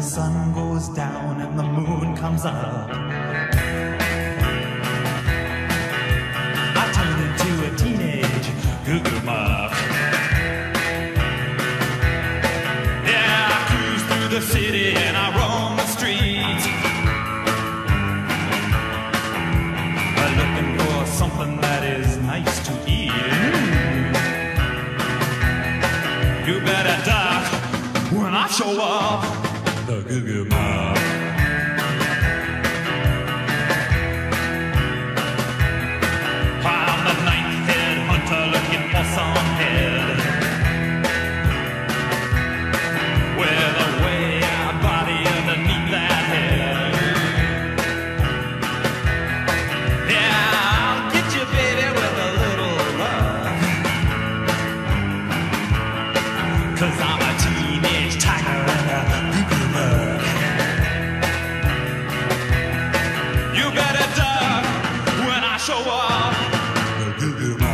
the sun goes down and the moon comes up. I turn into a teenage Goo Goo Muck. Yeah, I cruise through the city and I roam the streets, looking for something that is nice to eat. You better duck when I show up, the Goo Goo Muck. I'm the ninth-head hunter looking for some head, with a way out body underneath that head. Yeah, I'll get you, baby, with a little love, 'cause I'm a teenage tiger and a Goo Goo Muck. You better duck when I show up, the Goo Goo Muck.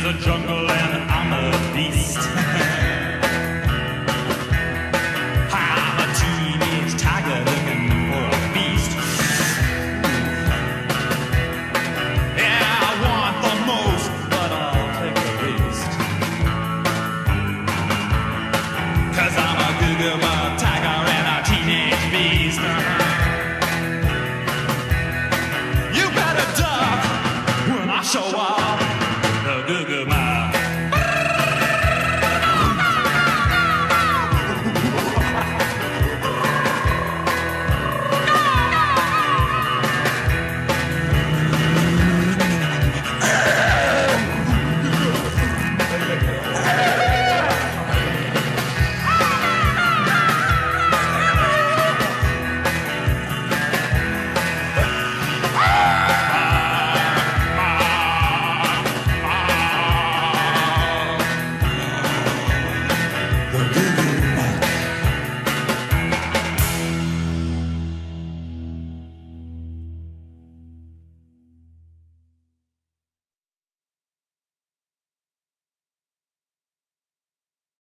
The jungle and I'm a beast. I'm a teenage tiger looking for a feast. Yeah, I want the most, but I'll take the least, 'cause I'm a Goo Goo Muck tiger and a teenage beast. You better duck when I show up, the Goo Goo Muck.